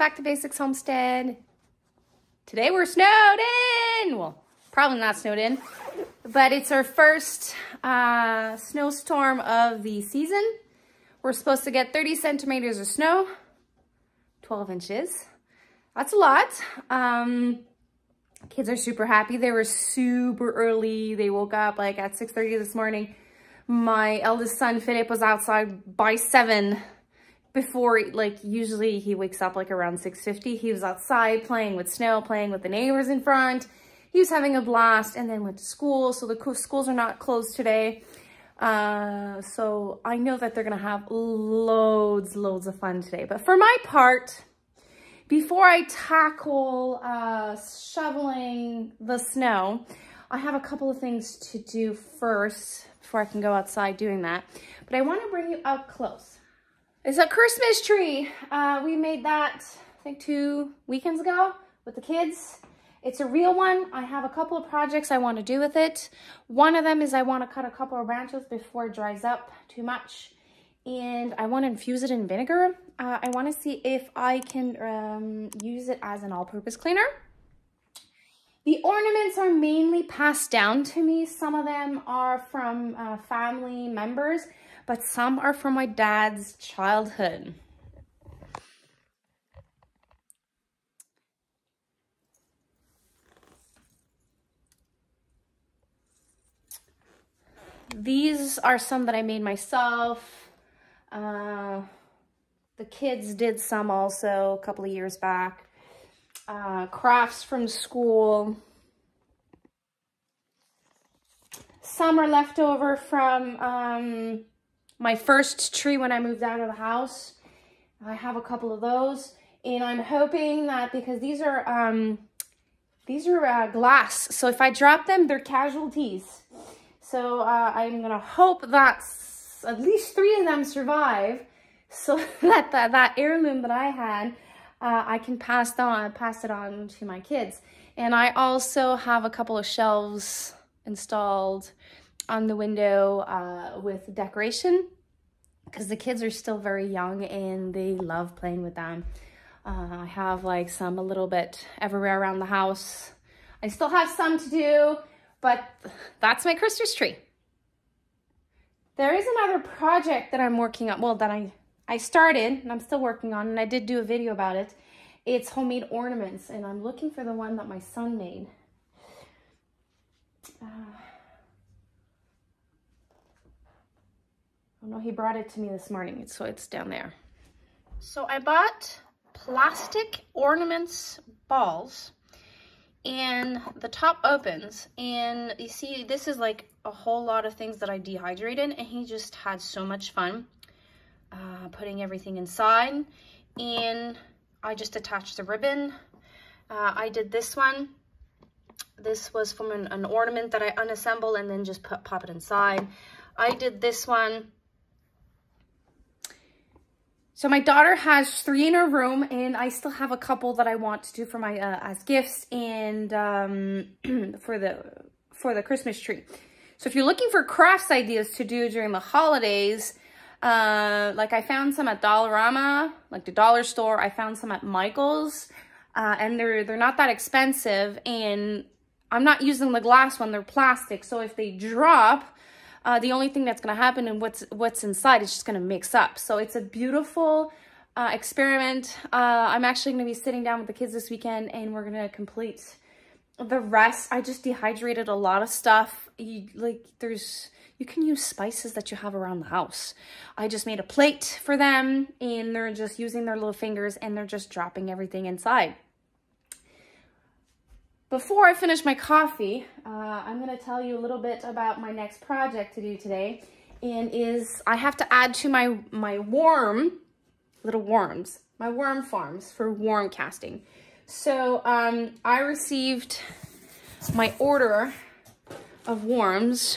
Back to Basics Homestead. Today we're snowed in. Well, probably not snowed in, but it's our first snowstorm of the season. We're supposed to get 30 centimeters of snow, 12 inches. That's a lot. Kids are super happy. They were super early. They woke up like at 6:30 this morning. My eldest son, Philip, was outside by 7 before, like, usually he wakes up like around 6:50. He was outside playing with snow, playing with the neighbors in front. He was having a blast and then went to school. So the schools are not closed today. So I know that they're going to have loads of fun today. But for my part, before I tackle shoveling the snow, I have a couple of things to do first before I can go outside doing that. But I want to bring you up close. It's a Christmas tree. We made that, I think, 2 weekends ago with the kids. It's a real one. I have a couple of projects I want to do with it. One of them is I want to cut a couple of branches before it dries up too much. And I want to infuse it in vinegar. I want to see if I can use it as an all-purpose cleaner. The ornaments are mainly passed down to me. Some of them are from family members, but some are from my dad's childhood. These are some that I made myself. The kids did some also a couple of years back. Crafts from school. Some are left over from my first tree when I moved out of the house. I have a couple of those, and I'm hoping that because these are glass, so if I drop them, they're casualties. So I'm gonna hope that at least 3 of them survive, so that that heirloom that I had, I can pass it on to my kids. And I also have a couple of shelves installed on the window with decoration, because the kids are still very young and they love playing with them. I have like some a little bit everywhere around the house. I still have some to do, but that's my Christmas tree. There is another project that I'm working on, well, that I started and I'm still working on, and I did do a video about it. It's homemade ornaments, and I'm looking for the one that my son made. Oh no, he brought it to me this morning, so it's down there. So I bought plastic ornaments balls, and the top opens, and you see this is like a whole lot of things that I dehydrated, and he just had so much fun putting everything inside. And I just attached the ribbon. I did this one. This was from an ornament that I unassembled and then just pop it inside. I did this one. So my daughter has 3 in her room, and I still have a couple that I want to do for my as gifts and for the Christmas tree. So if you're looking for crafts ideas to do during the holidays, like I found some at Dollarama, like the dollar store. I found some at Michael's, and they're not that expensive. And I'm not using the glass one; they're plastic. So if they drop, the only thing that's going to happen and what's inside is just going to mix up. So it's a beautiful experiment. I'm actually going to be sitting down with the kids this weekend, and we're going to complete the rest. I just dehydrated a lot of stuff. You can use spices that you have around the house. I just made a plate for them, and they're just using their little fingers, and they're just dropping everything inside. Before I finish my coffee, I'm going to tell you a little bit about my next project to do today, and is I have to add to my worm farms for worm casting. So I received my order of worms,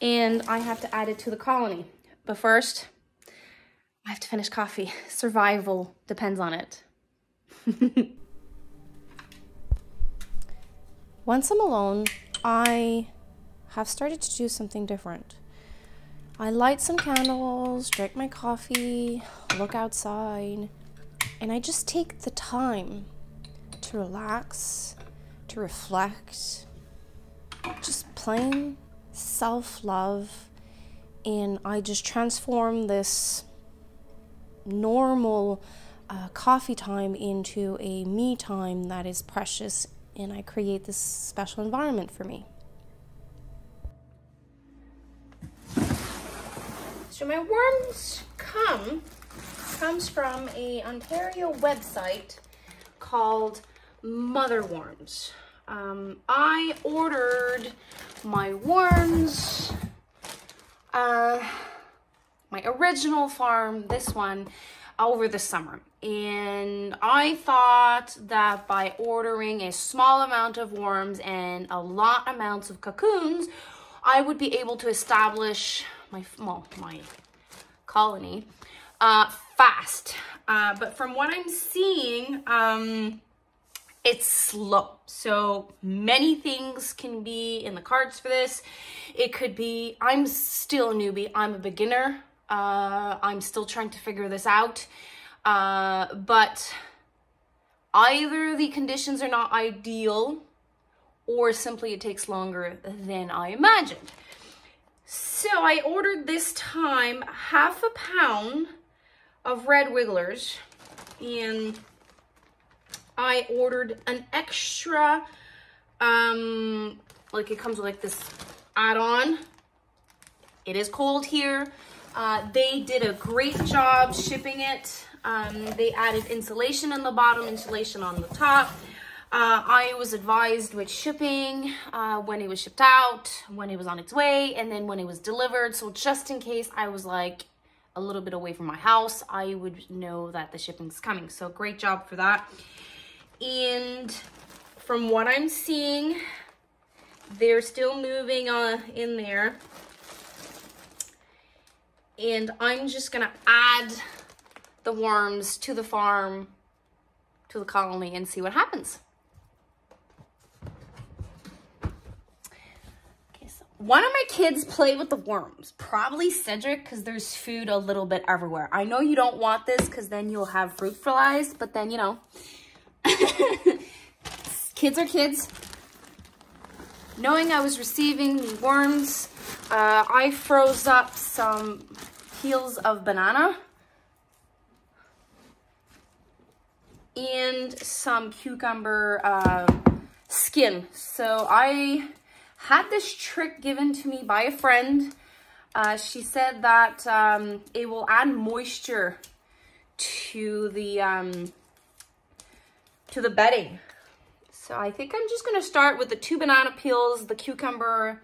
and I have to add it to the colony. But first, I have to finish coffee. Survival depends on it. Once I'm alone, I have started to do something different. I light some candles, drink my coffee, look outside, And I just take the time to relax, to reflect, just plain self-love, and I just transform this normal coffee time into a me time that is precious, and I create this special environment for me. So my worms comes from a Ontario website called Mother Worms. I ordered my worms, my original farm, this one, over the summer. And I thought that by ordering a small amount of worms and a lot amounts of cocoons, I would be able to establish my colony fast. But from what I'm seeing, it's slow. So many things can be in the cards for this. It could be, I'm still a newbie, I'm a beginner. I'm still trying to figure this out. But either the conditions are not ideal or simply it takes longer than I imagined. So I ordered this time half a pound of red wigglers, and I ordered an extra, like it comes with like this add-on. It is cold here. They did a great job shipping it. They added insulation on the bottom, insulation on the top. I was advised with shipping, when it was shipped out, when it was on its way, and then when it was delivered. So just in case I was like a little bit away from my house, I would know that the shipping's coming. So great job for that. And from what I'm seeing, they're still moving on in there. And I'm just gonna add the worms to the farm, to the colony, and see what happens. Okay, so one of my kids played with the worms, probably Cedric, because there's food a little bit everywhere. I know you don't want this because then you'll have fruit flies, but then, you know, kids are kids. Knowing I was receiving worms, I froze up some peels of banana and some cucumber skin. So I had this trick given to me by a friend. She said that it will add moisture to the bedding. So I think I'm just gonna start with the 2 banana peels, the cucumber,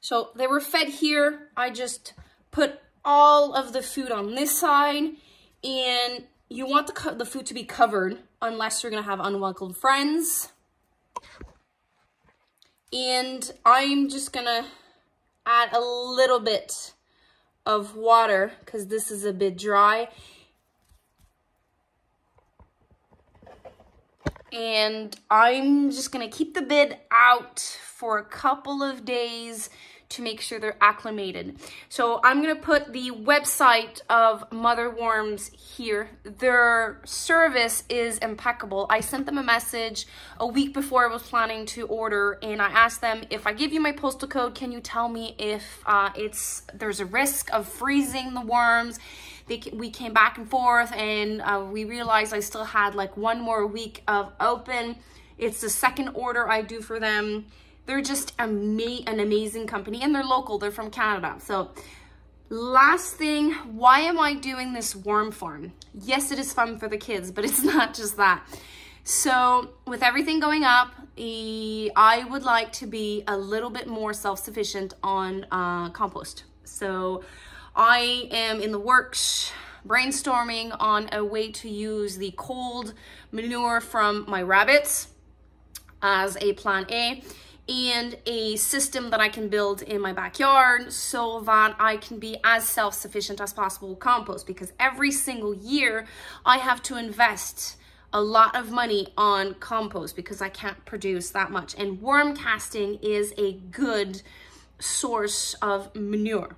so they were fed here. I just put all of the food on this side, and you want the food to be covered unless you're gonna have unwelcome friends. And I'm just gonna add a little bit of water because this is a bit dry. And I'm just gonna keep the lid out for a couple of days to make sure they're acclimated. So I'm gonna put the website of Mother Worms here. Their service is impeccable. I sent them a message a week before I was planning to order, and I asked them, if I give you my postal code, can you tell me if there's a risk of freezing the worms? We came back and forth, and we realized I still had like 1 more week of open. It's the second order I do for them. They're just an amazing company, and they're local. They're from Canada. So last thing, why am I doing this worm farm? Yes, it is fun for the kids, but it's not just that. So with everything going up, I would like to be a little bit more self-sufficient on compost. So I am in the works brainstorming on a way to use the cold manure from my rabbits as a plan A, and a system that I can build in my backyard so that I can be as self-sufficient as possible with compost, because every single year I have to invest a lot of money on compost because I can't produce that much. And worm casting is a good source of manure.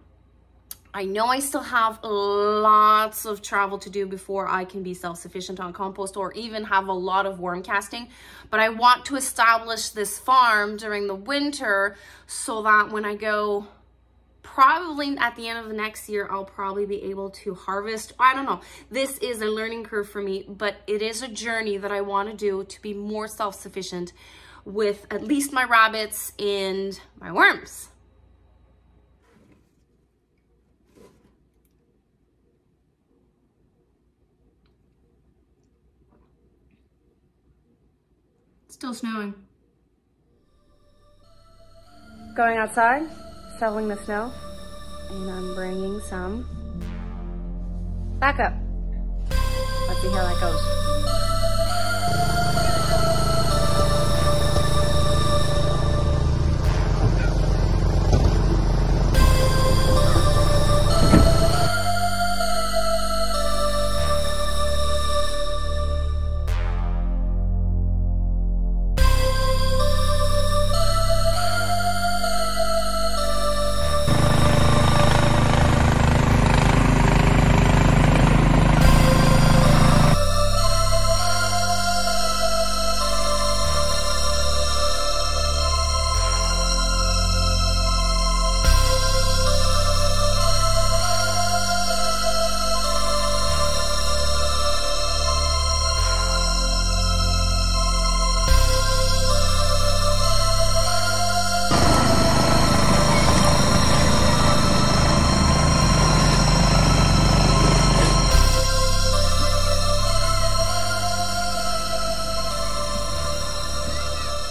I know I still have lots of travel to do before I can be self-sufficient on compost or even have a lot of worm casting, but I want to establish this farm during the winter so that when I go, probably at the end of the next year, I'll probably be able to harvest. I don't know. This is a learning curve for me, but it is a journey that I want to do to be more self-sufficient with at least my rabbits and my worms. Still snowing. Going outside, shoveling the snow, and I'm bringing some back up. Let's see how that goes.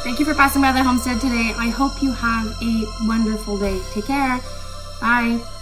Thank you for passing by the homestead today. I hope you have a wonderful day. Take care. Bye.